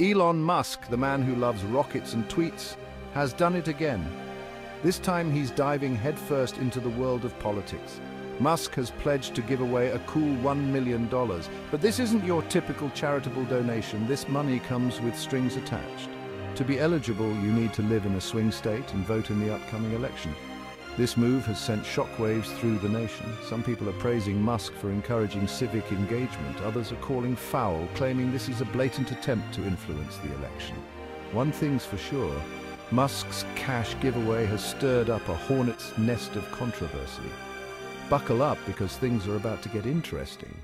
Elon Musk, the man who loves rockets and tweets, has done it again. This time he's diving headfirst into the world of politics. Musk has pledged to give away a cool $1 million. But this isn't your typical charitable donation. This money comes with strings attached. To be eligible, you need to live in a swing state and vote in the upcoming election. This move has sent shockwaves through the nation. Some people are praising Musk for encouraging civic engagement. Others are calling foul, claiming this is a blatant attempt to influence the election. One thing's for sure, Musk's cash giveaway has stirred up a hornet's nest of controversy. Buckle up, because things are about to get interesting.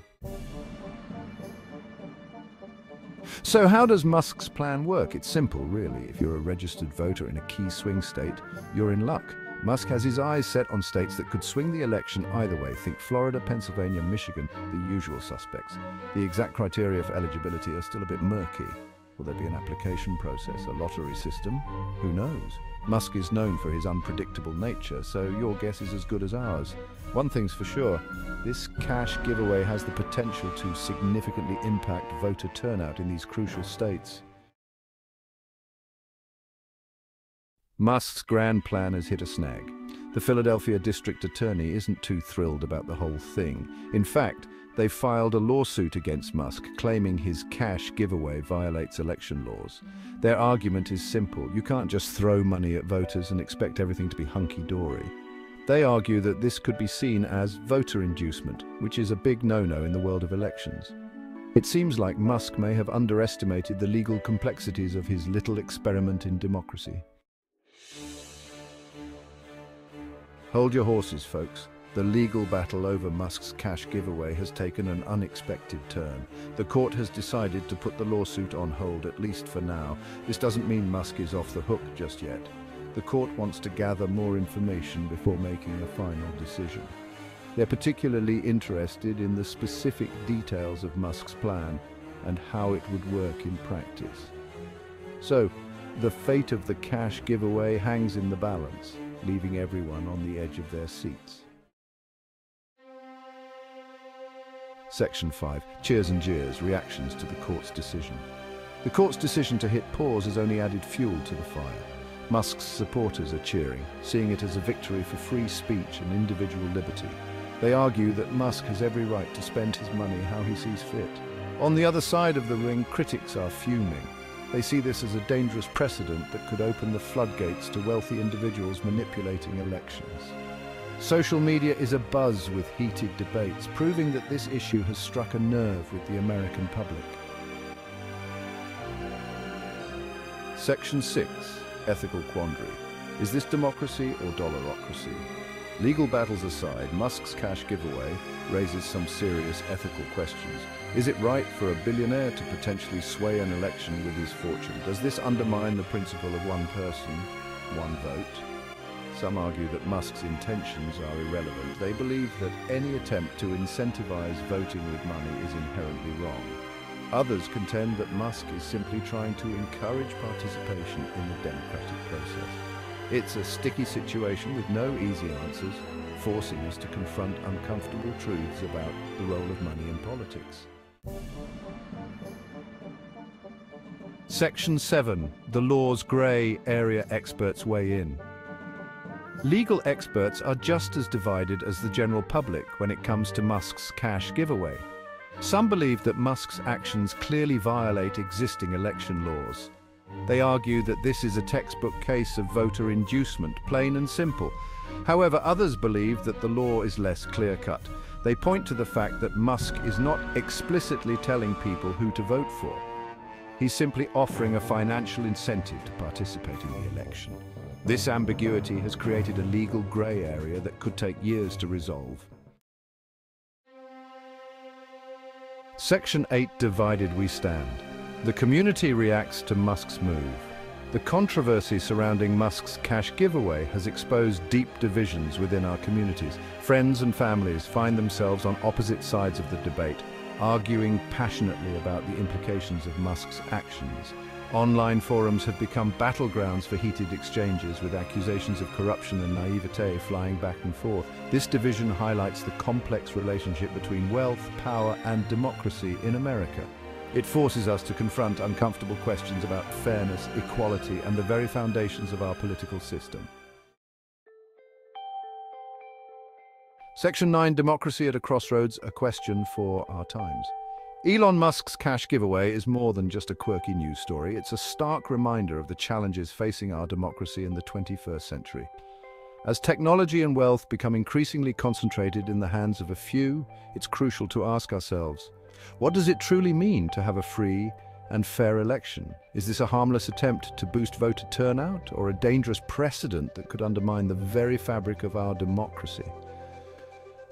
So how does Musk's plan work? It's simple, really. If you're a registered voter in a key swing state, you're in luck. Musk has his eyes set on states that could swing the election either way. Think Florida, Pennsylvania, Michigan, the usual suspects. The exact criteria for eligibility are still a bit murky. Will there be an application process, a lottery system? Who knows? Musk is known for his unpredictable nature, so your guess is as good as ours. One thing's for sure, this cash giveaway has the potential to significantly impact voter turnout in these crucial states. Musk's grand plan has hit a snag. The Philadelphia District Attorney isn't too thrilled about the whole thing. In fact, they filed a lawsuit against Musk, claiming his cash giveaway violates election laws. Their argument is simple. You can't just throw money at voters and expect everything to be hunky-dory. They argue that this could be seen as voter inducement, which is a big no-no in the world of elections. It seems like Musk may have underestimated the legal complexities of his little experiment in democracy. Hold your horses, folks. The legal battle over Musk's cash giveaway has taken an unexpected turn. The court has decided to put the lawsuit on hold, at least for now. This doesn't mean Musk is off the hook just yet. The court wants to gather more information before making a final decision. They're particularly interested in the specific details of Musk's plan and how it would work in practice. So, the fate of the cash giveaway hangs in the balance, leaving everyone on the edge of their seats. Section 5. Cheers and jeers, reactions to the court's decision. The court's decision to hit pause has only added fuel to the fire. Musk's supporters are cheering, seeing it as a victory for free speech and individual liberty. They argue that Musk has every right to spend his money how he sees fit. On the other side of the ring, critics are fuming. They see this as a dangerous precedent that could open the floodgates to wealthy individuals manipulating elections. Social media is abuzz with heated debates, proving that this issue has struck a nerve with the American public. Section 6. Ethical quandary. Is this democracy or dollarocracy? Legal battles aside, Musk's cash giveaway raises some serious ethical questions. Is it right for a billionaire to potentially sway an election with his fortune? Does this undermine the principle of one person, one vote? Some argue that Musk's intentions are irrelevant. They believe that any attempt to incentivize voting with money is inherently wrong. Others contend that Musk is simply trying to encourage participation in the democratic process. It's a sticky situation with no easy answers, forcing us to confront uncomfortable truths about the role of money in politics. Section 7. The law's grey area. Experts weigh in. Legal experts are just as divided as the general public when it comes to Musk's cash giveaway. Some believe that Musk's actions clearly violate existing election laws. They argue that this is a textbook case of voter inducement, plain and simple. However, others believe that the law is less clear-cut. They point to the fact that Musk is not explicitly telling people who to vote for. He's simply offering a financial incentive to participate in the election. This ambiguity has created a legal grey area that could take years to resolve. Section 8. Divided we stand. The community reacts to Musk's move. The controversy surrounding Musk's cash giveaway has exposed deep divisions within our communities. Friends and families find themselves on opposite sides of the debate, arguing passionately about the implications of Musk's actions. Online forums have become battlegrounds for heated exchanges, with accusations of corruption and naivete flying back and forth. This division highlights the complex relationship between wealth, power, and democracy in America. It forces us to confront uncomfortable questions about fairness, equality, and the very foundations of our political system. Section 9, Democracy at a Crossroads, a question for our times. Elon Musk's cash giveaway is more than just a quirky news story. It's a stark reminder of the challenges facing our democracy in the 21st century. As technology and wealth become increasingly concentrated in the hands of a few, it's crucial to ask ourselves, what does it truly mean to have a free and fair election? Is this a harmless attempt to boost voter turnout, or a dangerous precedent that could undermine the very fabric of our democracy?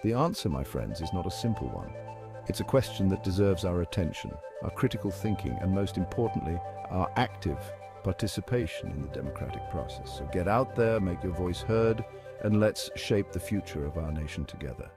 The answer, my friends, is not a simple one. It's a question that deserves our attention, our critical thinking, and most importantly, our active participation in the democratic process. So get out there, make your voice heard, and let's shape the future of our nation together.